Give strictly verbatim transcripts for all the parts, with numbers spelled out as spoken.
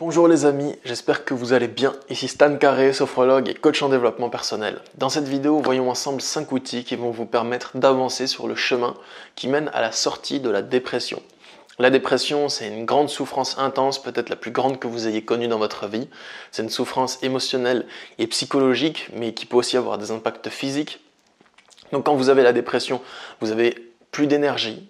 Bonjour les amis, j'espère que vous allez bien. Ici Stan Carrey, sophrologue et coach en développement personnel. Dans cette vidéo, voyons ensemble cinq outils qui vont vous permettre d'avancer sur le chemin qui mène à la sortie de la dépression. La dépression, c'est une grande souffrance intense, peut-être la plus grande que vous ayez connue dans votre vie. C'est une souffrance émotionnelle et psychologique, mais qui peut aussi avoir des impacts physiques. Donc quand vous avez la dépression, vous avez plus d'énergie.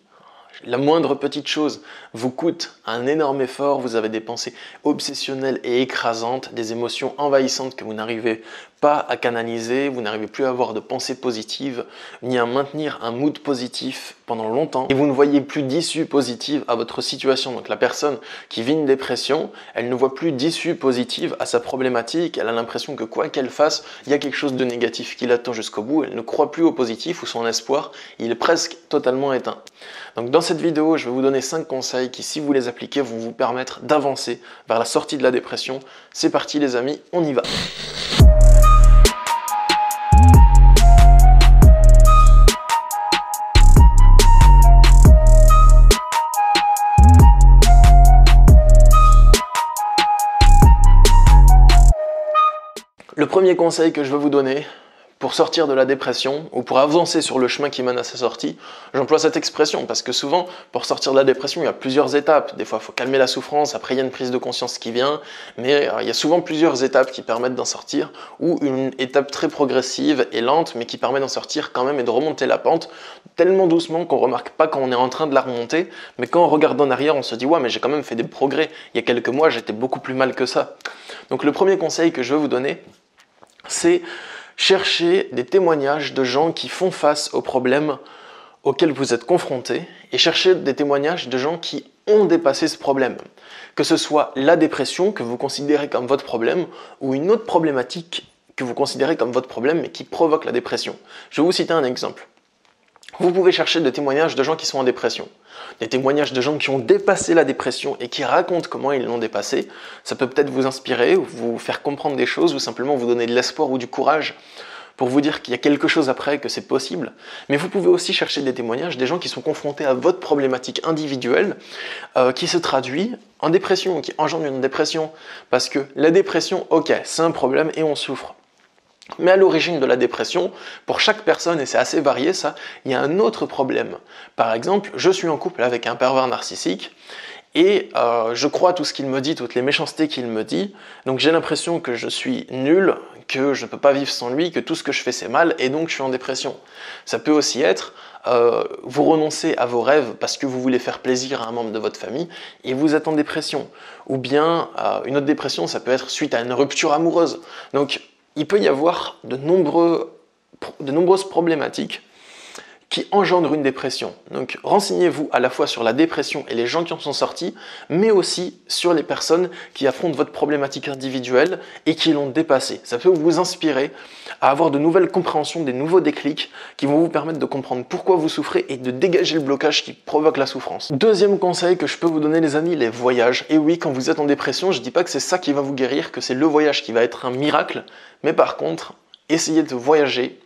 La moindre petite chose vous coûte un énorme effort, vous avez des pensées obsessionnelles et écrasantes, des émotions envahissantes que vous n'arrivez pas à canaliser, vous n'arrivez plus à avoir de pensées positives, ni à maintenir un mood positif pendant longtemps, et vous ne voyez plus d'issue positive à votre situation. Donc la personne qui vit une dépression, elle ne voit plus d'issue positive à sa problématique, elle a l'impression que quoi qu'elle fasse, il y a quelque chose de négatif qui l'attend jusqu'au bout, elle ne croit plus au positif ou son espoir, il est presque totalement éteint. Donc dans cette vidéo, je vais vous donner cinq conseils qui, si vous les appliquez, vont vous permettre d'avancer vers la sortie de la dépression. C'est parti les amis, on y va! Le premier conseil que je vais vous donner pour sortir de la dépression ou pour avancer sur le chemin qui mène à sa sortie, j'emploie cette expression parce que souvent, pour sortir de la dépression, il y a plusieurs étapes. Des fois, il faut calmer la souffrance, après il y a une prise de conscience qui vient, mais il y a souvent plusieurs étapes qui permettent d'en sortir ou une étape très progressive et lente, mais qui permet d'en sortir quand même et de remonter la pente tellement doucement qu'on ne remarque pas quand on est en train de la remonter, mais quand on regarde en arrière, on se dit « Ouais, mais j'ai quand même fait des progrès. Il y a quelques mois, j'étais beaucoup plus mal que ça. » Donc le premier conseil que je veux vous donner, c'est chercher des témoignages de gens qui font face aux problèmes auxquels vous êtes confrontés et chercher des témoignages de gens qui ont dépassé ce problème. Que ce soit la dépression que vous considérez comme votre problème ou une autre problématique que vous considérez comme votre problème mais qui provoque la dépression. Je vais vous citer un exemple. Vous pouvez chercher des témoignages de gens qui sont en dépression. Des témoignages de gens qui ont dépassé la dépression et qui racontent comment ils l'ont dépassée. Ça peut peut-être vous inspirer, vous faire comprendre des choses ou simplement vous donner de l'espoir ou du courage pour vous dire qu'il y a quelque chose après, que c'est possible. Mais vous pouvez aussi chercher des témoignages des gens qui sont confrontés à votre problématique individuelle euh, qui se traduit en dépression, qui engendre une dépression. Parce que la dépression, ok, c'est un problème et on souffre. Mais à l'origine de la dépression, pour chaque personne, et c'est assez varié ça, il y a un autre problème. Par exemple, je suis en couple avec un pervers narcissique et euh, je crois tout ce qu'il me dit, toutes les méchancetés qu'il me dit, donc j'ai l'impression que je suis nul, que je ne peux pas vivre sans lui, que tout ce que je fais c'est mal et donc je suis en dépression. Ça peut aussi être euh, vous renoncez à vos rêves parce que vous voulez faire plaisir à un membre de votre famille et vous êtes en dépression. Ou bien euh, une autre dépression, ça peut être suite à une rupture amoureuse. Donc il peut y avoir de, nombreux, de nombreuses problématiques qui engendrent une dépression. Donc renseignez-vous à la fois sur la dépression et les gens qui en sont sortis, mais aussi sur les personnes qui affrontent votre problématique individuelle et qui l'ont dépassée. Ça peut vous inspirer à avoir de nouvelles compréhensions, des nouveaux déclics qui vont vous permettre de comprendre pourquoi vous souffrez et de dégager le blocage qui provoque la souffrance. Deuxième conseil que je peux vous donner les amis, les voyages. Et oui, quand vous êtes en dépression, je ne dis pas que c'est ça qui va vous guérir, que c'est le voyage qui va être un miracle, mais par contre, essayez de voyager,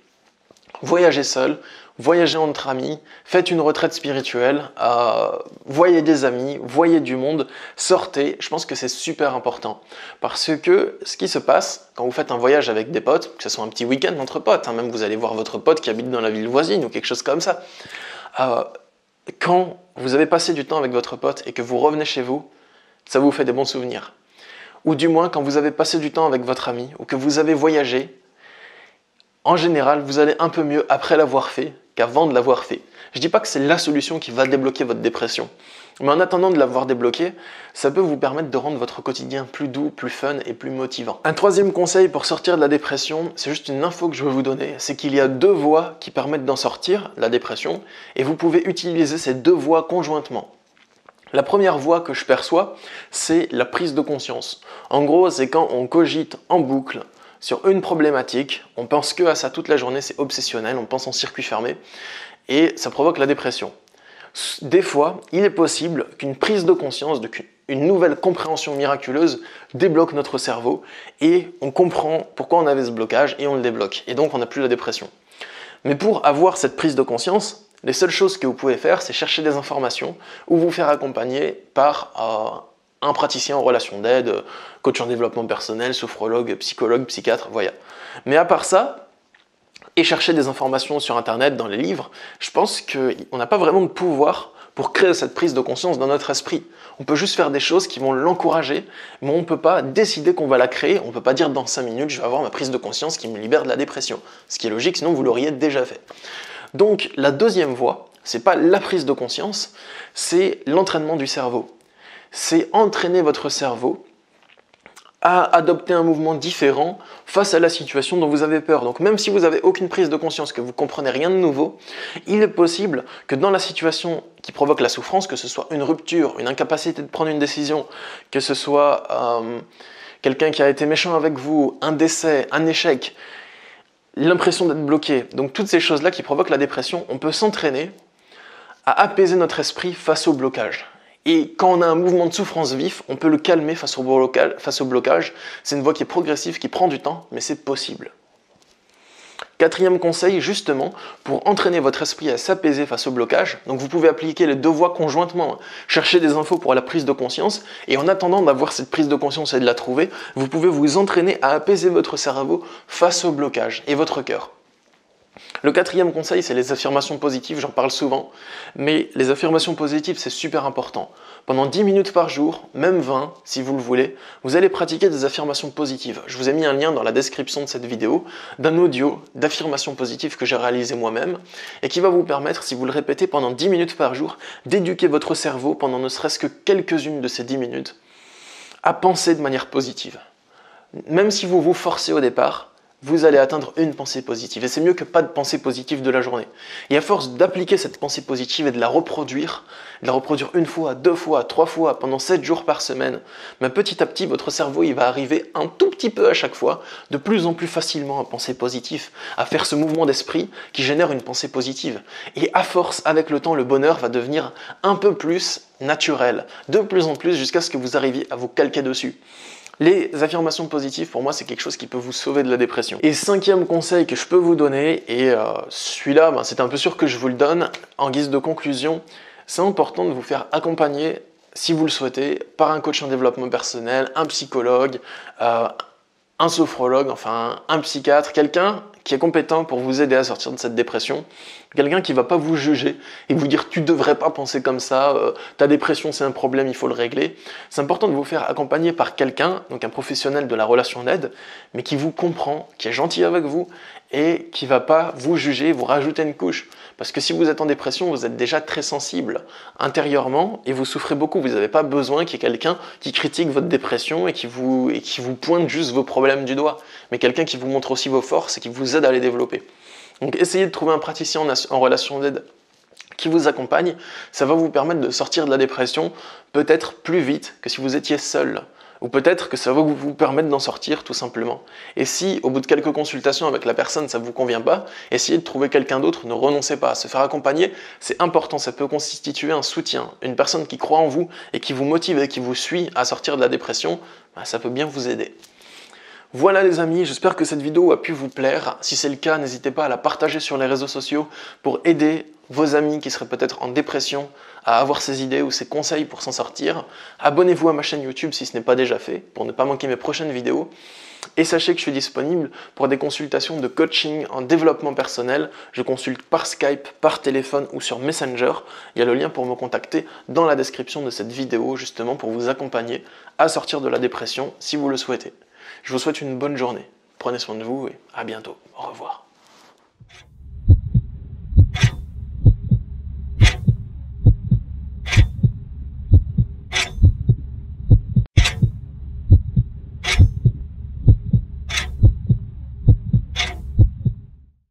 voyager seul, voyagez entre amis, faites une retraite spirituelle, euh, voyez des amis, voyez du monde, sortez. Je pense que c'est super important parce que ce qui se passe quand vous faites un voyage avec des potes, que ce soit un petit week-end entre potes, hein, même vous allez voir votre pote qui habite dans la ville voisine ou quelque chose comme ça, euh, quand vous avez passé du temps avec votre pote et que vous revenez chez vous, ça vous fait des bons souvenirs. Ou du moins quand vous avez passé du temps avec votre ami ou que vous avez voyagé, en général, vous allez un peu mieux après l'avoir fait qu'avant de l'avoir fait. Je ne dis pas que c'est la solution qui va débloquer votre dépression. Mais en attendant de l'avoir débloqué, ça peut vous permettre de rendre votre quotidien plus doux, plus fun et plus motivant. Un troisième conseil pour sortir de la dépression, c'est juste une info que je veux vous donner, c'est qu'il y a deux voies qui permettent d'en sortir, la dépression, et vous pouvez utiliser ces deux voies conjointement. La première voie que je perçois, c'est la prise de conscience. En gros, c'est quand on cogite en boucle sur une problématique, on pense que à ça toute la journée, c'est obsessionnel, on pense en circuit fermé et ça provoque la dépression. Des fois, il est possible qu'une prise de conscience, une nouvelle compréhension miraculeuse débloque notre cerveau et on comprend pourquoi on avait ce blocage et on le débloque et donc on n'a plus la dépression. Mais pour avoir cette prise de conscience, les seules choses que vous pouvez faire, c'est chercher des informations ou vous faire accompagner par euh, un praticien en relation d'aide, coach en développement personnel, sophrologue, psychologue, psychiatre, voilà. Mais à part ça, et chercher des informations sur Internet, dans les livres, je pense qu'on n'a pas vraiment de pouvoir pour créer cette prise de conscience dans notre esprit. On peut juste faire des choses qui vont l'encourager, mais on ne peut pas décider qu'on va la créer, on ne peut pas dire dans cinq minutes, je vais avoir ma prise de conscience qui me libère de la dépression. Ce qui est logique, sinon vous l'auriez déjà fait. Donc la deuxième voie, c'est pas la prise de conscience, c'est l'entraînement du cerveau. C'est entraîner votre cerveau à adopter un mouvement différent face à la situation dont vous avez peur. Donc même si vous n'avez aucune prise de conscience, que vous ne comprenez rien de nouveau, il est possible que dans la situation qui provoque la souffrance, que ce soit une rupture, une incapacité de prendre une décision, que ce soit euh, quelqu'un qui a été méchant avec vous, un décès, un échec, l'impression d'être bloqué, donc toutes ces choses-là qui provoquent la dépression, on peut s'entraîner à apaiser notre esprit face au blocage. Et quand on a un mouvement de souffrance vif, on peut le calmer face au blocage. C'est une voie qui est progressive, qui prend du temps, mais c'est possible. Quatrième conseil, justement, pour entraîner votre esprit à s'apaiser face au blocage. Donc vous pouvez appliquer les deux voies conjointement. Chercher des infos pour la prise de conscience, et en attendant d'avoir cette prise de conscience et de la trouver, vous pouvez vous entraîner à apaiser votre cerveau face au blocage et votre cœur. Le quatrième conseil, c'est les affirmations positives, j'en parle souvent, mais les affirmations positives, c'est super important. Pendant dix minutes par jour, même vingt si vous le voulez, vous allez pratiquer des affirmations positives. Je vous ai mis un lien dans la description de cette vidéo d'un audio d'affirmations positives que j'ai réalisé moi-même et qui va vous permettre, si vous le répétez pendant dix minutes par jour, d'éduquer votre cerveau pendant ne serait-ce que quelques-unes de ces dix minutes à penser de manière positive. Même si vous vous forcez au départ, vous allez atteindre une pensée positive. Et c'est mieux que pas de pensée positive de la journée. Et à force d'appliquer cette pensée positive et de la reproduire, de la reproduire une fois, deux fois, trois fois, pendant sept jours par semaine, mais petit à petit, votre cerveau il va arriver un tout petit peu à chaque fois, de plus en plus facilement à penser positif, à faire ce mouvement d'esprit qui génère une pensée positive. Et à force, avec le temps, le bonheur va devenir un peu plus naturel, de plus en plus, jusqu'à ce que vous arriviez à vous calquer dessus. Les affirmations positives, pour moi, c'est quelque chose qui peut vous sauver de la dépression. Et cinquième conseil que je peux vous donner, et euh, celui-là, ben, c'est un peu sûr que je vous le donne, en guise de conclusion, c'est important de vous faire accompagner, si vous le souhaitez, par un coach en développement personnel, un psychologue, euh, un sophrologue, enfin un psychiatre, quelqu'un qui est compétent pour vous aider à sortir de cette dépression, quelqu'un qui ne va pas vous juger et vous dire « tu ne devrais pas penser comme ça, euh, ta dépression c'est un problème, il faut le régler ». C'est important de vous faire accompagner par quelqu'un, donc un professionnel de la relation d'aide, mais qui vous comprend, qui est gentil avec vous et qui ne va pas vous juger, vous rajouter une couche. Parce que si vous êtes en dépression, vous êtes déjà très sensible intérieurement et vous souffrez beaucoup. Vous n'avez pas besoin qu'il y ait quelqu'un qui critique votre dépression et qui, vous, et qui vous pointe juste vos problèmes du doigt. Mais quelqu'un qui vous montre aussi vos forces et qui vous aide à les développer. Donc essayez de trouver un praticien en, en relation d'aide qui vous accompagne. Ça va vous permettre de sortir de la dépression peut-être plus vite que si vous étiez seul. Ou peut-être que ça va vous permettre d'en sortir tout simplement. Et si, au bout de quelques consultations avec la personne, ça ne vous convient pas, essayez de trouver quelqu'un d'autre, ne renoncez pas. Se faire accompagner, c'est important, ça peut constituer un soutien. Une personne qui croit en vous et qui vous motive et qui vous suit à sortir de la dépression, bah, ça peut bien vous aider. Voilà les amis, j'espère que cette vidéo a pu vous plaire. Si c'est le cas, n'hésitez pas à la partager sur les réseaux sociaux pour aider vos amis qui seraient peut-être en dépression à avoir ces idées ou ces conseils pour s'en sortir. Abonnez-vous à ma chaîne YouTube si ce n'est pas déjà fait pour ne pas manquer mes prochaines vidéos. Et sachez que je suis disponible pour des consultations de coaching en développement personnel. Je consulte par Skype, par téléphone ou sur Messenger. Il y a le lien pour me contacter dans la description de cette vidéo justement pour vous accompagner à sortir de la dépression si vous le souhaitez. Je vous souhaite une bonne journée. Prenez soin de vous et à bientôt. Au revoir.